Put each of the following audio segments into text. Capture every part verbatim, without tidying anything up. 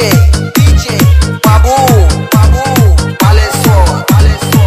DJ DJ बाबू बाबू बालेसो बालेसो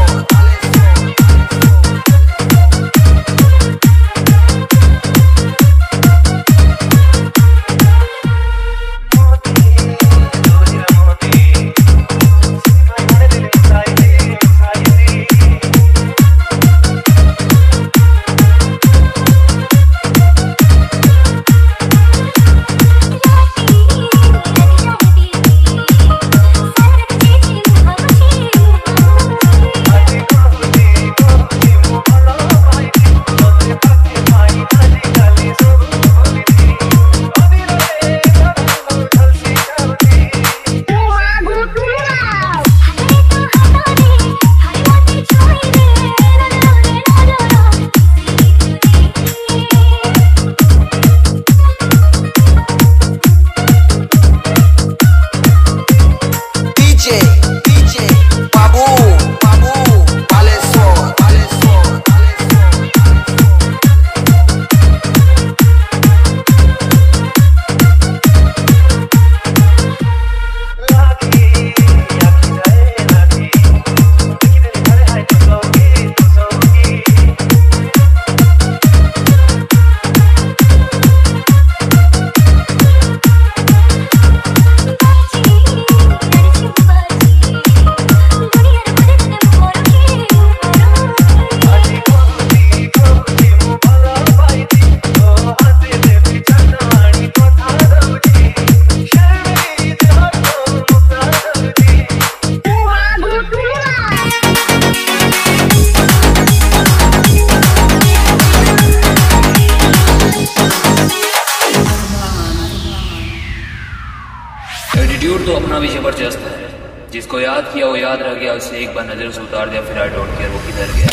एटीट्यूड तो अपना भी जबरदस्त है। जिसको याद किया वो याद रह गया, उसे एक बार नजर से उतार दिया, फिर आई डोंट केयर वो किधर गया।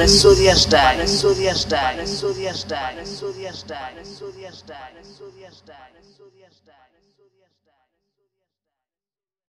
the Surya style, the Surya style, the Surya style, the Surya style, the Surya style, the Surya style.